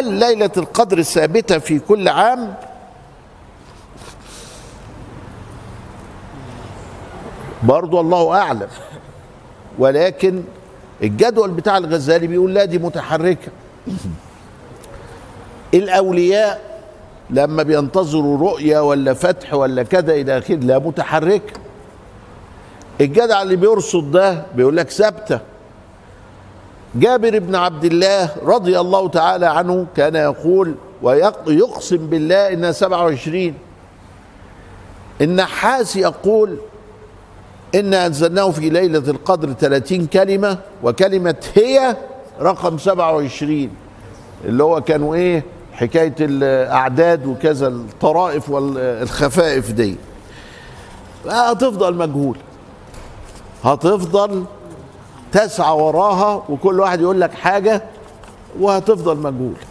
هل ليلة القدر ثابتة في كل عام؟ برضو الله أعلم، ولكن الجدول بتاع الغزالي بيقول لا دي متحركة. الأولياء لما بينتظروا رؤية ولا فتح ولا كذا إلى آخره لا متحركة. الجدع اللي بيرصد ده بيقول لك ثابتة. جابر بن عبد الله رضي الله تعالى عنه كان يقول ويقسم بالله إنها 27. النحاس يقول إنا أنزلناه في ليلة القدر 30 كلمة، وكلمة هي رقم 27، اللي هو كانوا إيه حكاية الأعداد وكذا الطرائف والخفائف دي. هتفضل مجهول، هتفضل تسعى وراها، وكل واحد يقول لك حاجة وهتفضل مجهول.